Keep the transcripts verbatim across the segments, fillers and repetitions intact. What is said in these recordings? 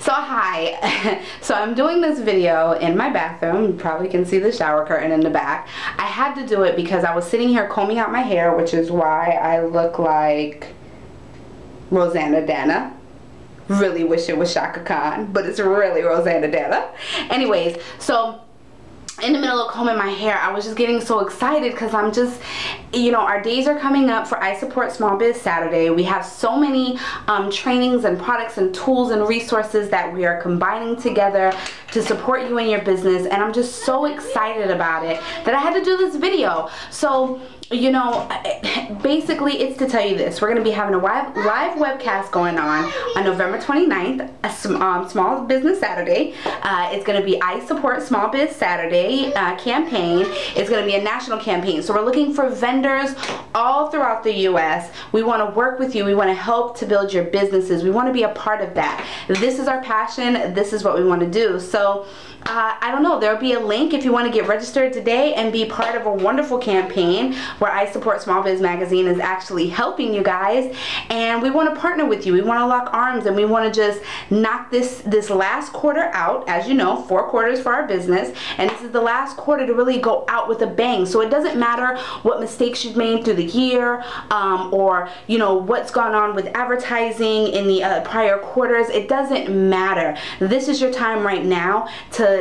So hi, so I'm doing this video in my bathroom. You probably can see the shower curtain in the back. I had to do it because I was sitting here combing out my hair, which is why I look like Roseanna Danna. Really wish it was Chaka Khan, but it's really Roseanna Danna. Anyways, so in the middle of combing my hair, I was just getting so excited because I'm just, you know, our days are coming up for I Support Small Biz Saturday. We have so many um, trainings and products and tools and resources that we are combining together to support you in your business, and I'm just so excited about it that I had to do this video. So, you know, basically it's to tell you this. We're going to be having a live, live webcast going on on November twenty-ninth, a, um, Small Business Saturday. Uh, it's going to be I Support Small Biz Saturday uh, campaign. It's going to be a national campaign. So we're looking for vendors all throughout the U S We want to work with you. We want to help to build your businesses. We want to be a part of that. This is our passion. This is what we want to do. So uh, I don't know. There'll be a link if you want to get registered today and be part of a wonderful campaign where I Support Small Biz Magazine is actually helping you guys, and we want to partner with you. We want to lock arms, and we want to just knock this this last quarter out. As you know, four quarters for our business, and this is the last quarter to really go out with a bang. So it doesn't matter what mistakes you've made through the year, um, or you know what's gone on with advertising in the uh, prior quarters. It doesn't matter. This is your time right now to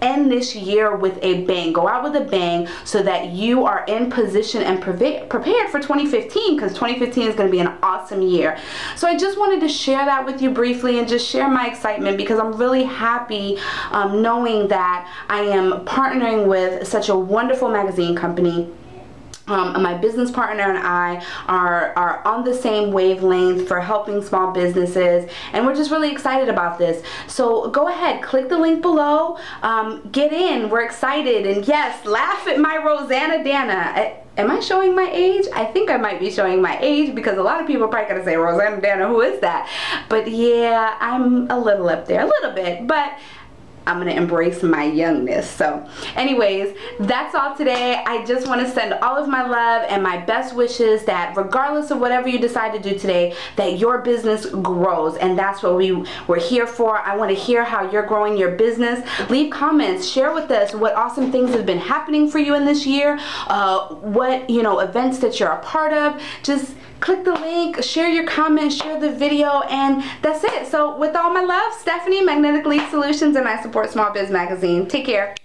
end this year with a bang. Go out with a bang so that you are in position and prepared for twenty fifteen, because twenty fifteen is going to be an awesome year. So I just wanted to share that with you briefly and just share my excitement, because I'm really happy um, knowing that I am partnering with such a wonderful magazine company. Um, my business partner and I are, are on the same wavelength for helping small businesses, and we're just really excited about this. So go ahead, click the link below, um, get in, we're excited, and yes, laugh at my Roseanna Danna. I, am I showing my age? I think I might be showing my age, because a lot of people are probably going to say, Roseanna Danna, who is that? But yeah, I'm a little up there, a little bit, but I'm gonna embrace my youngness. So anyways, that's all today. I just want to send all of my love and my best wishes that regardless of whatever you decide to do today, that your business grows, and that's what we we're here for. I want to hear how you're growing your business. Leave comments, share with us what awesome things have been happening for you in this year, uh, what you know events that you're a part of. Just click the link, share your comments, share the video, and that's it. So with all my love, Stephanie, Magnetic Lead Solutions, and I Support Small Biz Magazine. Take care.